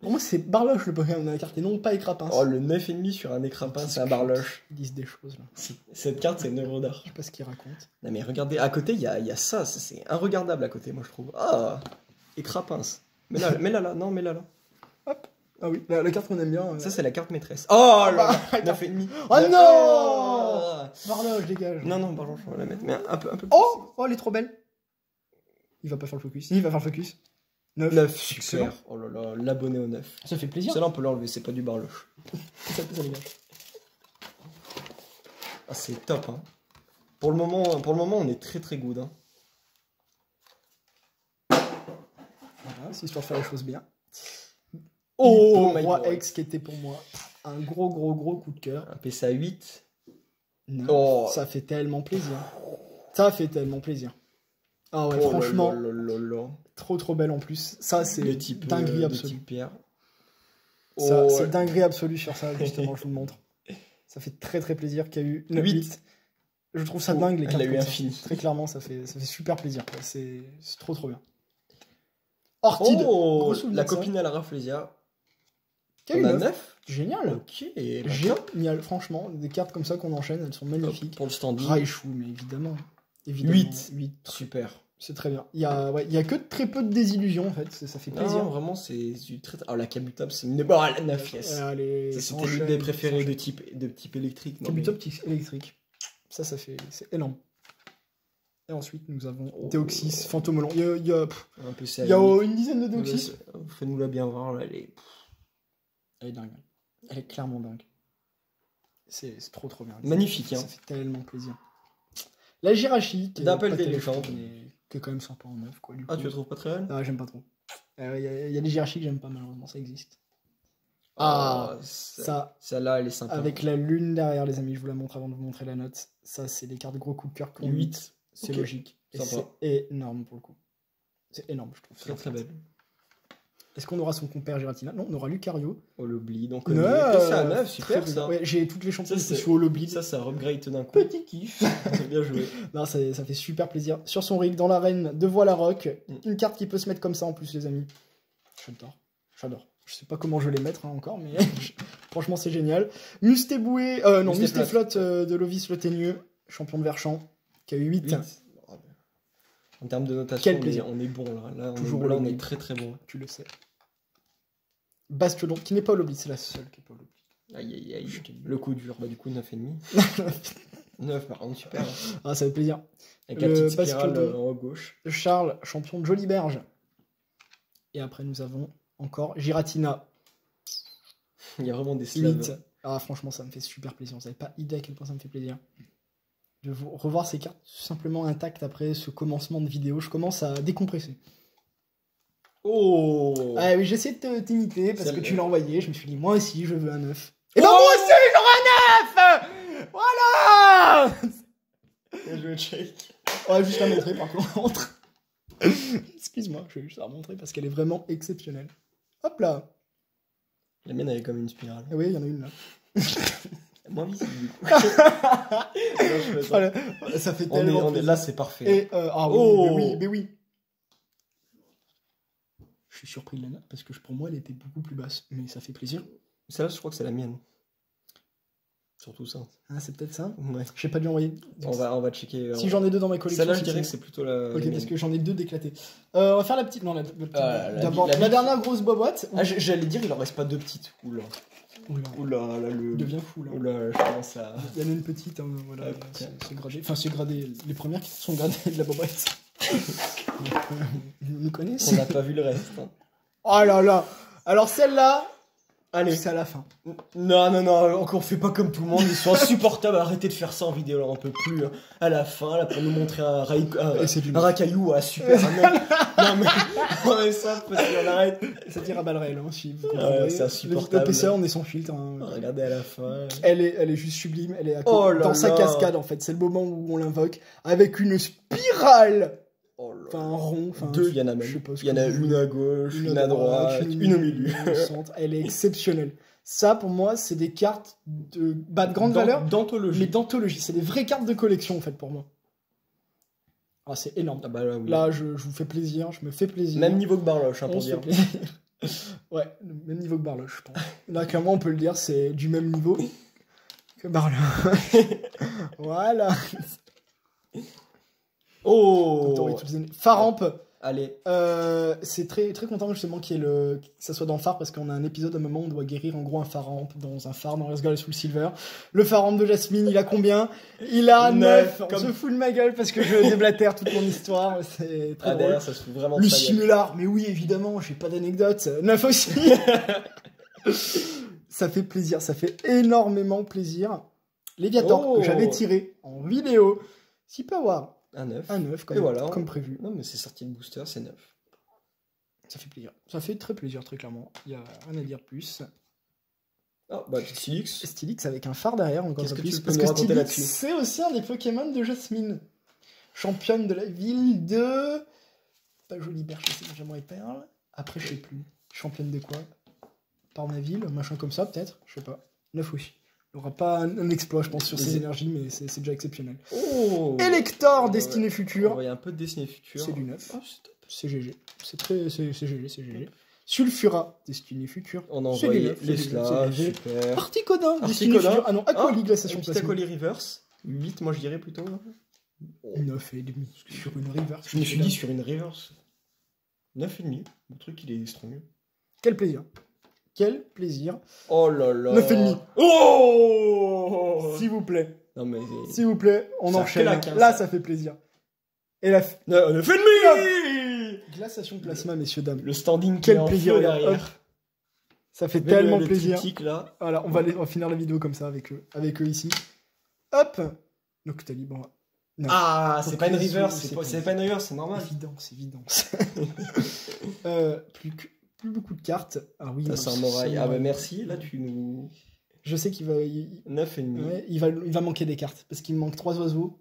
Pour moi, c'est Barloche le Pokémon de la carte et non pas Écrapince. Oh, le neuf virgule cinq sur un Écrapince, c'est un Barloche. Ils disent des choses là. Cette carte, c'est une œuvre d'art. Je sais pas ce qu'ils racontent. Non, mais regardez, à côté, il y a, y a ça. C'est inregardable à côté, moi je trouve. Ah, Écrapince. Mais là, mais là, là, non, mais là, là. Hop. Ah oui, la, la carte qu'on aime bien. Euh... Ça, c'est la carte maîtresse. Oh là là, neuf virgule cinq. Oh non, Barloche, dégage. Non, non, Barloche, on va la mettre. Mais un peu, un peu plus. Oh, oh, elle est trop belle. Il va pas faire le focus. Il va faire le focus. neuf. Super. Oh là là, l'abonné au neuf. Ça fait plaisir. Celle-là, on peut l'enlever, c'est pas du Barloche. Ça fait plaisir. Ah, c'est top, hein. Pour le moment, pour le moment, on est très très good, hein. Voilà, c'est histoire de faire les choses bien. Oh, oh roi X qui était pour moi un gros gros gros coup de cœur. Un P S A huit. Non, oh. Ça fait tellement plaisir. Ça fait tellement plaisir. Ah ouais, oh franchement, la la la la la. trop trop belle en plus. Ça c'est dinguerie euh, absolue. Oh ouais. C'est dinguerie absolue sur ça, justement, je vous le montre. Ça fait très très plaisir qu'il y a eu le huit. Je trouve ça oh, dingue les cartes. Elle a eu infini. Très clairement, ça fait, ça fait super plaisir. C'est trop trop bien. Ortide, oh, la copine à la Raflesia. Quelle une neuf. Génial. Ok. Génial, franchement, des cartes comme ça qu'on enchaîne, elles sont magnifiques. Pour le standing. Raichu, mais évidemment. évidemment. huit. huit. Super. C'est très bien. Il y a, ouais, il y a que très peu de désillusions en fait. Ça, ça fait plaisir. Non, vraiment, c'est très. Ah, la Cabutops, c'est une bonne la fiesse. C'était l'une des préférées de type, de type électrique. Cabutops mais... électrique. Ça, ça fait. C'est énorme. Et ensuite, nous avons oh, Deoxys, oh, Fantômelon. Il y a, il y a, pff, un peu il y a une dizaine de Deoxys. Fais-nous la bien voir, là, elle est... Elle est dingue. Elle est clairement dingue. C'est trop, trop bien. Magnifique, hein. Ça fait tellement plaisir. La Giratina, qui est pas d'éléphant, mais qui est quand même sympa en neuf, quoi. Du ah, coup, tu la trouves pas très belle? Ah, j'aime pas trop. Il euh, y, y a des Giratina que j'aime pas, malheureusement, ça existe. Ah, ça, celle-là, elle est sympa. Avec la lune derrière, les amis, je vous la montre avant de vous montrer la note. Ça, c'est des cartes gros coup de cœur. huit. C'est okay. Logique. C'est énorme pour le coup. C'est énorme, je trouve. Très très belle. Est-ce qu'on aura son compère Giratina? Non, on aura Lucario. Olobite, on connaît. C'est à neuf, super ça. Ouais, j'ai toutes les chansons sur Olobite. Ça, ça upgrade d'un coup. Petit kiff. Bien joué. Non, ça, ça fait super plaisir. Sur son rig, dans l'arène, de voix la rock. Mm. Une carte qui peut se mettre comme ça en plus, les amis. J'adore. J'adore. Je sais pas comment je vais les mettre hein, encore, mais franchement, c'est génial. Mustéboué, euh, non, Mustéflotte euh, de Lovis le Ténieux, champion de Verchamp. Qui a eu huit. En termes de notation, on est, on est bon là. Là, on, Toujours est, là, on est très très bon. Tu le sais. Bastion, qui n'est pas Olobite, c'est la seule qui n'est pas Olobite. Aïe aïe aïe. Le coup dur, bah du coup neuf virgule cinq. neuf par contre, super. Hein. Ah, ça fait plaisir. Avec le la petite spirale de... en haut gauche. Charles, champion de Joliberge. Et après, nous avons encore Giratina. Il y a vraiment des slaves. Ah, franchement, ça me fait super plaisir. Vous n'avez pas idée à quel point ça me fait plaisir de revoir ces cartes tout simplement intactes après ce commencement de vidéo. Je commence à décompresser. Oh ah oui, j'essaie de t'imiter parce que tu l'as envoyé. Je me suis dit, moi aussi, je veux un neuf. Et ben moi aussi, j'aurai un neuf. Voilà. Je vais check. On va juste la montrer par contre. Excuse-moi, je vais juste la montrer parce qu'elle est vraiment exceptionnelle. Hop là. La mienne, elle est comme une spirale. Oui, il y en a une là. Moins visible du coup. non, voilà. Ça fait tellement on est, on est là, c'est parfait. Et euh, ah oui, oh mais oui, mais oui. Je suis surpris de la note parce que pour moi elle était beaucoup plus basse, mais ça fait plaisir. Celle-là, je crois que c'est la mienne. Surtout ça. Ah, c'est peut-être ça. Ouais. J'ai pas dû envoyer. On va, on va checker. Si j'en ai deux dans ma collection. Celle-là, je dirais que c'est plutôt la. Ok, la parce que j'en ai deux d'éclatés. Euh, on va faire la petite. Non, la, la, petite, ah, la, la, la dernière grosse boîte. Ah, j'allais dire, il en reste pas deux petites. Oula. Oula, là, le... devient fou là. Oula, je pense à... Il y en a une petite, hein, voilà, ah, c'est gradé. Enfin, c'est gradé. Les premières qui sont gradées de la bobette. Vous nous connaissez. On n'a pas vu le reste. Hein. Oh là là. Alors celle-là, allez, c'est à la fin. Non, non, non, encore fait pas comme tout le monde. Ils sont insupportables. Arrêtez de faire ça en vidéo, là, on peut plus. Hein. À la fin, là, pour nous montrer un, raï... un... un racaillou à super. Non mais on est simple parce qu'on arrête. Ça tire à balles réelles hein, si vous comprenez. C'est insupportable. Le P C A, on est sans filtre. Hein. Ah, regardez à la fin. Elle est, elle est juste sublime. Elle est à oh dans sa cascade en fait. C'est le moment où on l'invoque avec une spirale. Oh enfin un rond. Enfin, deux, il y en a même. Il y en a une à gauche, une, une à droite, droite une, une au milieu. Une au centre. Elle est exceptionnelle. Ça pour moi, c'est des cartes de, bah, de grande dans, valeur. D'anthologie. Mais d'anthologie. C'est des vraies cartes de collection en fait pour moi. Ah, c'est énorme. Ah bah là, oui. Là je, je vous fais plaisir, je me fais plaisir. Même niveau que Barloche, hein, pour dire. Ouais, même niveau que Barloche, je pense. Là, clairement, on peut le dire, c'est du même niveau que Barloche. Voilà. Oh Farampe, Allez, euh, c'est très, très content justement qu'il y ait le... que ça soit dans le phare, parce qu'on a un épisode à un moment où on doit guérir en gros un pharaon dans un phare dans Let's Go Soul Silver. Le pharaon de Jasmine, il a combien? Il a neuf. On comme... se fout de ma gueule parce que je déblatère toute mon histoire. C'est très ah, drôle. Ça se fout vraiment de le Simular, mais oui, évidemment, j'ai pas d'anecdote. neuf aussi. Ça fait plaisir, ça fait énormément plaisir. Léviator, oh, que j'avais tiré en vidéo. Si Power. Un neuf. Un neuf, comme, voilà, comme prévu. Non, mais c'est sorti de booster, c'est neuf. Ça fait plaisir. Ça fait très plaisir, très clairement. Il n'y a rien à dire de plus. Oh, bah, Stylix. Stylix avec un phare derrière, encore un peu plus. Parce que Stylix, c'est aussi un des Pokémon de Jasmine. Championne de la ville de. Pas jolie berche, c'est Benjamin et Perle. Après, je sais plus. Championne de quoi? Par ma ville, machin comme ça, peut-être. Je sais pas. neuf aussi. Il n'y aura pas un, un exploit, je pense, sur ces énergies, mais c'est déjà exceptionnel. Oh, Élector, Destinée Future. Il y a un peu de Destinée Future. C'est du neuf. Oh, c'est G G. C'est très... C'est G G, c'est G G. Sulfura, Destinée Future. On en envoie les Lesla, super. Articodin, Destinée Future. Ah non, Aquali, oh, Glaciation Plasma. Petit Aquali Reverse. huit, moi, je dirais plutôt. Oh. neuf et demi. Sur une Reverse. Je me suis dit sur une Reverse. neuf et demi. Le truc, il est strong. Quel plaisir. Quel plaisir. Oh là là. neuf et demi. Oh, s'il vous plaît. Non mais... S'il vous plaît, on ça enchaîne. Claque, hein, là, ça. ça fait plaisir. Et la... neuf et demi. Glaciation Plasma, le... messieurs, dames. Le standing. Quel plaisir derrière. Ça fait mais tellement le, le plaisir. Là. Voilà, on va, aller, on va finir la vidéo comme ça avec eux, avec eux ici. Hop. Noctali, bon... Non. Ah, c'est pas une reverse, c'est pas, pas, pas une reverse, c'est normal. C'est évident, c'est évident. euh, plus que... Plus beaucoup de cartes. Ah oui, c'est un morail. Ah bah merci, là tu nous... Je sais qu'il va... Il... neuf et demi. Ouais, il, va, il va manquer des cartes, parce qu'il manque trois oiseaux.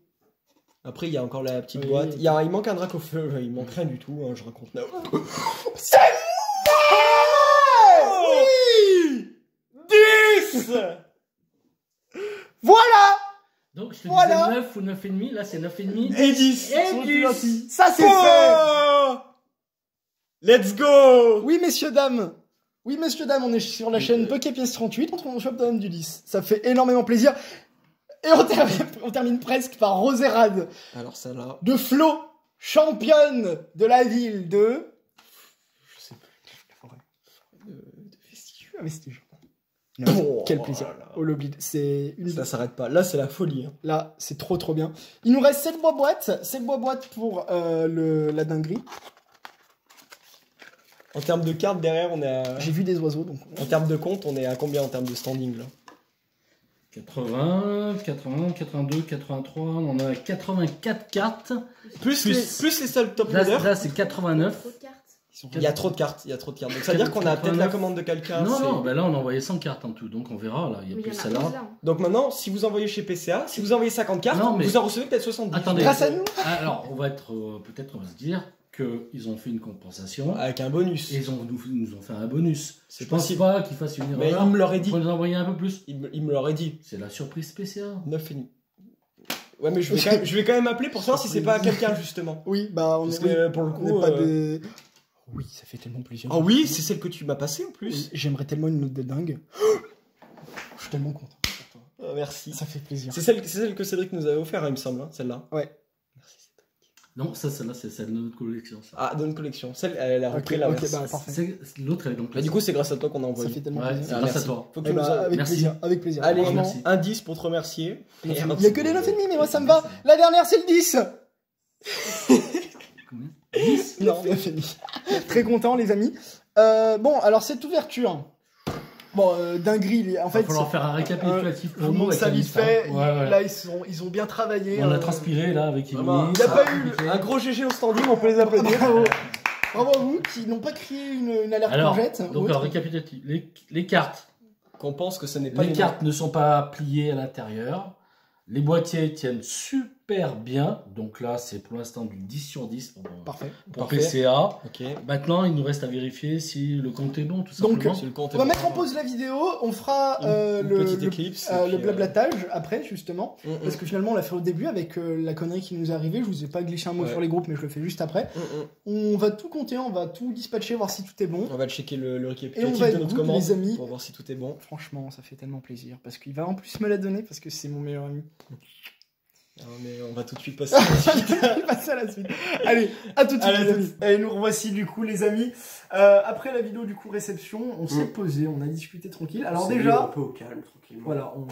Après, il y a encore la petite oui, boîte. Il, y a... il manque un Dracaufeu, il manque rien du tout, hein, je raconte. No. C'est moi. Oui. dix. Voilà. Donc je te voilà. Disais neuf ou neuf et demi, là c'est neuf et demi. Et dix. Et dix. Ça c'est oh fait. Let's go. Oui, messieurs, dames. Oui, messieurs, dames, on est sur la oui, chaîne euh... PokéPièce trente-huit, on trouve shop dans du dix. Ça fait énormément plaisir. Et on termine, on termine presque par Roserade. Alors ça là... De Flo, championne de la ville de... Je sais plus, de la forêt. De, de Vestigieux. Ah, Vestigieux. Oh, quel plaisir. Oh, Olobite, c'est une... Ça s'arrête pas. Là, c'est la folie. Hein. Là, c'est trop, trop bien. Il nous reste sept bois boîtes. sept bois boîtes pour euh, le... la dinguerie. En termes de cartes, derrière, on est à... J'ai vu des oiseaux, donc... En termes de compte, on est à combien en termes de standing, là? Quatre-vingts, quatre-vingt-un, quatre-vingt-deux, quatre-vingt-trois... On en a quatre-vingt-quatre cartes. Plus, plus, les... plus les seuls top là, là, c'est quatre-vingt-neuf. Il y a trop de cartes, il y a trop de cartes. Donc ça veut dire qu'on a peut-être la commande de quelqu'un. Non, non, bah là on a envoyé cent cartes en tout, donc on verra là, il y a plus celle-là. Donc maintenant, si vous envoyez chez P C A, si vous envoyez cinquante cartes, non, mais... vous en recevez peut-être soixante-dix. Attendez, grâce à nous. Alors, on va être, euh, peut-être on va se dire... qu'ils ont fait une compensation avec un bonus. Et ils ont, nous, nous ont fait un bonus. Je pense possible. Pas qu'ils fassent une erreur. Mais il me l'aurait dit. Pour nous envoyer un peu plus. Il me, me l'aurait dit. C'est la surprise P C A. neuf et demi. Ouais, mais je vais, quand, même, je vais quand même appeler pour savoir si c'est pas quelqu'un justement. Oui, bah on est oui, pour le coup. On est pas euh... des... Oui, ça fait tellement plaisir. Ah oh, oui, c'est celle que tu m'as passée en plus. Oui. J'aimerais tellement une note de dingue. Je suis tellement content pour toi. Oh, merci. Ça fait plaisir. C'est celle, celle que Cédric nous avait offert, hein, il me semble, hein, celle-là. Ouais. Non, ça, celle-là, c'est celle de notre collection. Ça. Ah, de notre collection. Celle, elle, elle a repris okay, la okay, bah, l'autre, elle est donc là. Du coup, c'est grâce à toi qu'on a envoyé. Ça fait tellement ouais, plaisir. Grâce à toi. Faut que eh tu bah, nous a... avec, merci. Plaisir, avec plaisir. Allez, merci. Un dix pour te remercier. Il n'y a que des neuf et demi, mais moi, ça me va. La dernière, c'est le dix. Combien? dix? Non, neuf et demi. Très content, les amis. Euh, bon, alors, cette ouverture... Bon, euh, dinguerie, en fait... Il va falloir faire un récapitulatif pour nous. Ça vite fait, ouais, ouais. Là, ils, sont, ils ont bien travaillé. On euh... a transpiré, là, avec Emily. Il n'y a pas eu un gros G G au standing, on peut les applaudir. Bravo, bravo à vous, qui n'ont pas crié une, une alerte courgette. Donc, alors, récapitulatif, les, les cartes. Qu'on pense que ce n'est pas... Les, les cartes ne sont pas pliées à l'intérieur. Les boîtiers tiennent super bien. Donc là, c'est pour l'instant du dix sur dix pour, parfait. pour Parfait. P C A. Okay. Maintenant, il nous reste à vérifier si le compte est bon, tout simplement. Donc, si le compte on va bon. mettre en pause la vidéo. On fera euh, une, une le, le, éclipse, euh, le blablatage euh... après, justement. Mm -mm. Parce que finalement, on l'a fait au début avec euh, la connerie qui nous est arrivée. Je vous ai pas glissé un mot ouais. sur les groupes, mais je le fais juste après. Mm -mm. On va tout compter, on va tout dispatcher, voir si tout est bon. On va checker le, le récapitulatif de notre commande, les amis, pour voir si tout est bon. Franchement, ça fait tellement plaisir. Parce qu'il va en plus me la donner, parce que c'est mon meilleur ami. Non, mais on va tout de suite passer à la suite. passer à la suite. Allez, à tout de suite, à les amis. Et nous revoici, du coup, les amis. Euh, après la vidéo, du coup, réception, on mmh. s'est posé, on a discuté tranquille. Alors, déjà. Un peu au calme, tranquillement. Voilà, on. Euh...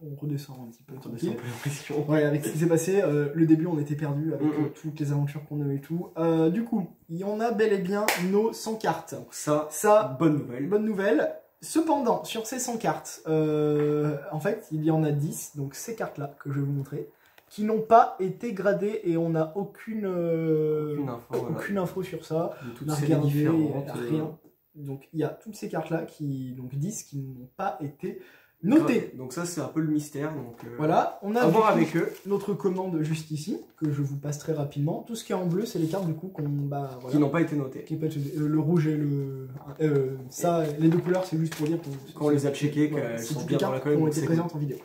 On redescend un petit peu. On redescend un peu la pression. Ouais, avec ce qui s'est passé, euh, le début on était perdu avec mm-hmm. euh, toutes les aventures qu'on a eu et tout. Euh, du coup, il y en a bel et bien nos cent cartes. Ça, ça, bonne nouvelle. Bonne nouvelle. Cependant, sur ces cent cartes, euh, en fait, il y en a dix, donc ces cartes-là que je vais vous montrer, qui n'ont pas été gradées et on n'a aucune, euh, aucune, info, aucune voilà. info sur ça. De toutes ces différentes. Rien. Donc il y a toutes ces cartes-là, qui donc dix, qui n'ont pas été... Noté. Donc ça c'est un peu le mystère. Donc euh, voilà, on a voir avec eux notre commande juste ici que je vous passe très rapidement. Tout ce qui est en bleu, c'est les cartes du coup qu'on bah, voilà, qui n'ont pas été notées. Qui pas été, euh, le rouge et le euh, ça, et... les deux couleurs, c'est juste pour dire qu'on on les a checkées, qu'elles ouais, sont bien dans la colonne, ont été présentes en vidéo.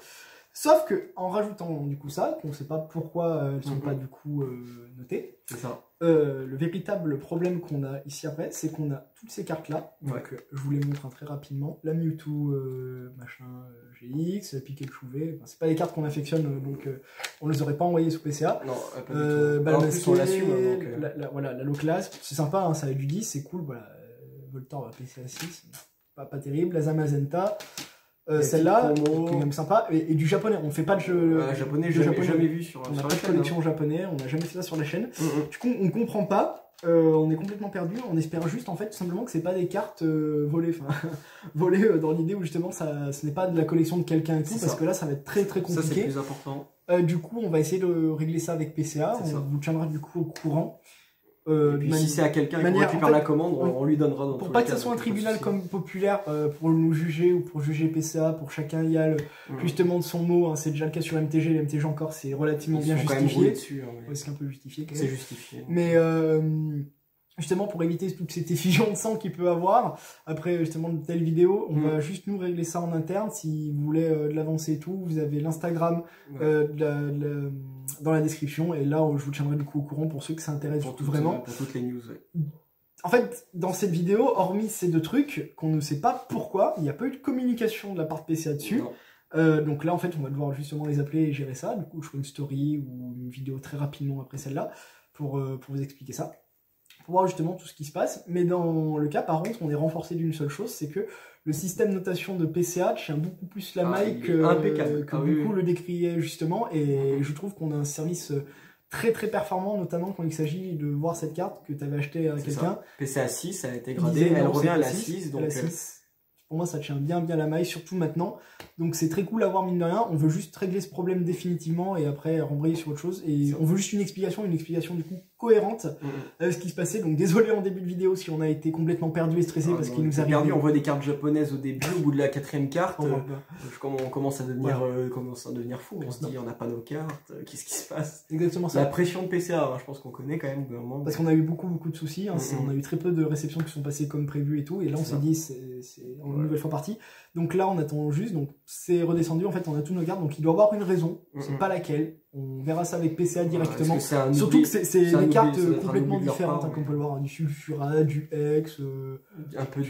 Sauf que en rajoutant du coup ça, qu'on ne sait pas pourquoi elles euh, sont mm-hmm. pas du coup euh, notées. C'est ça. Euh, le véritable problème qu'on a ici après, c'est qu'on a toutes ces cartes-là. Donc, ouais. euh, je vous les montre hein, très rapidement. La Mewtwo, euh, machin, euh, G X, Pikachu V. Enfin, c'est pas les cartes qu'on affectionne, euh, donc euh, on les aurait pas envoyées sous P C A. Non, pas du euh, tout. Bah, alors, en plus, on l'assume. Euh... La, la, voilà, la low class, c'est sympa, hein, ça a du dix, c'est cool. Voilà, euh, Voltor, P C A six, pas, pas terrible. La Zamazenta. Euh, Celle-là, c'est même sympa, et, et du japonais, on fait pas de jeu euh, japonais, je n'ai jamais vu sur, on sur la chaîne. On n'a pas de collection hein. japonais, on n'a jamais fait ça sur la chaîne. Mm -hmm. Du coup, on comprend pas, euh, on est complètement perdu, on espère juste en fait tout simplement que c'est pas des cartes euh, volées, enfin, volées euh, dans l'idée où justement ça, ce n'est pas de la collection de quelqu'un et tout, parce ça. que là ça va être très très compliqué. Ça c'est plus important. Euh, du coup, on va essayer de régler ça avec P C A, on ça. vous tiendra du coup au courant. Euh, et puis si c'est à quelqu'un qui récupère en fait, la commande, on, on lui donnera dans pour pas que ce soit un tribunal comme populaire euh, pour nous juger ou pour juger P C A, pour chacun y a le, mmh. justement de son mot, hein, c'est déjà le cas sur M T G, les M T G encore c'est relativement Ils bien justifié, dessus, hein, mais... ouais, c'est un peu justifié, c'est justifié, mais euh, justement pour éviter toute cette effusion de sang qu'il peut avoir, après justement de telles vidéos, on mmh. va juste nous régler ça en interne, si vous voulez euh, de l'avancée et tout, vous avez l'Instagram, ouais. euh, de la, de la... dans la description, et là je vous tiendrai du coup au courant pour ceux que ça intéresse pour tout, vraiment. Pour toutes les news. Ouais. En fait, dans cette vidéo, hormis ces deux trucs, qu'on ne sait pas pourquoi, il n'y a pas eu de communication de la part de P C A dessus. Euh, donc là en fait on va devoir justement les appeler et gérer ça, du coup je ferai une story ou une vidéo très rapidement après celle-là pour, euh, pour vous expliquer ça. Pour voir justement tout ce qui se passe, mais dans le cas par contre on est renforcé d'une seule chose, c'est que le système notation de P C A tient beaucoup plus la ah, maille que, euh, que ah, beaucoup oui. le décriait justement, et je trouve qu'on a un service très très performant, notamment quand il s'agit de voir cette carte que tu avais achetée à quelqu'un. P C A six, elle a été gradée, elle revient à la six, donc... Pour moi ça tient bien bien la maille, surtout maintenant, donc c'est très cool à voir mine de rien. On veut juste régler ce problème définitivement et après rembrayer sur autre chose, et on veut juste une explication, une explication du coup cohérente mmh. avec ce qui se passait. Donc désolé en début de vidéo si on a été complètement perdu et stressé, ah, parce qu'il nous arrive. On voit des cartes japonaises au début, au bout de la quatrième carte, oh, euh, on commence à devenir, voilà. euh, commence à devenir fou, on se dit on n'a pas nos cartes, euh, qu'est-ce qui se passe. Exactement ça. La pression de P C A, hein, je pense qu'on connaît quand même. Vraiment. Parce qu'on a eu beaucoup beaucoup de soucis, hein, mmh. on a eu très peu de réceptions qui sont passées comme prévu et tout, et là on s'est dit c'est une nouvelle fois partie. Donc là on attend juste, donc c'est redescendu, en fait on a tous nos cartes, donc il doit avoir une raison, c'est mm -hmm. pas laquelle, on verra ça avec P C A directement, ouais, que surtout que c'est des cartes complètement différentes, part, hein, ouais. comme on peut le voir, hein, du Sulfura, du Hex, euh, un peu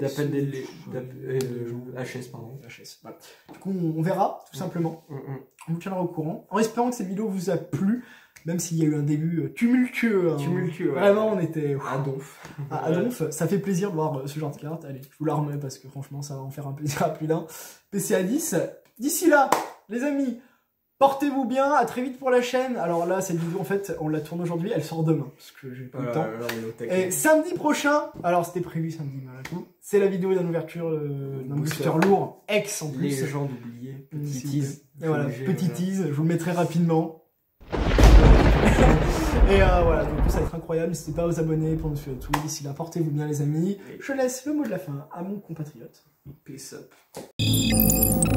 d'appel des H S, pardon. H S, voilà. Du coup on, on verra tout simplement, mm -hmm. on vous tiendra au courant, en espérant que cette vidéo vous a plu, même s'il y a eu un début tumultueux. Hein. Tumultueux, ouais. Vraiment, on était... Ouf. À donf. À, à donf. Ça fait plaisir de voir ce genre de carte. Allez, je vous la remets parce que franchement, ça va en faire un plaisir à plus d'un. P C A dix. D'ici là, les amis, portez-vous bien. À très vite pour la chaîne. Alors là, cette vidéo, en fait, on la tourne aujourd'hui. Elle sort demain parce que j'ai pas le temps. Et samedi prochain, alors c'était prévu samedi, malheureusement, c'est la vidéo d'un ouverture, euh, d'un booster lourd. Ex en plus. Les gens d'oublier. Petit tease. Et voilà, petit tease. Je vous le mettrai rapidement. Et euh, voilà, donc ça va être incroyable. N'hésitez pas à vous abonner pour nous suivre tout. D'ici là, portez-vous bien les amis. Je laisse le mot de la fin à mon compatriote. Peace up.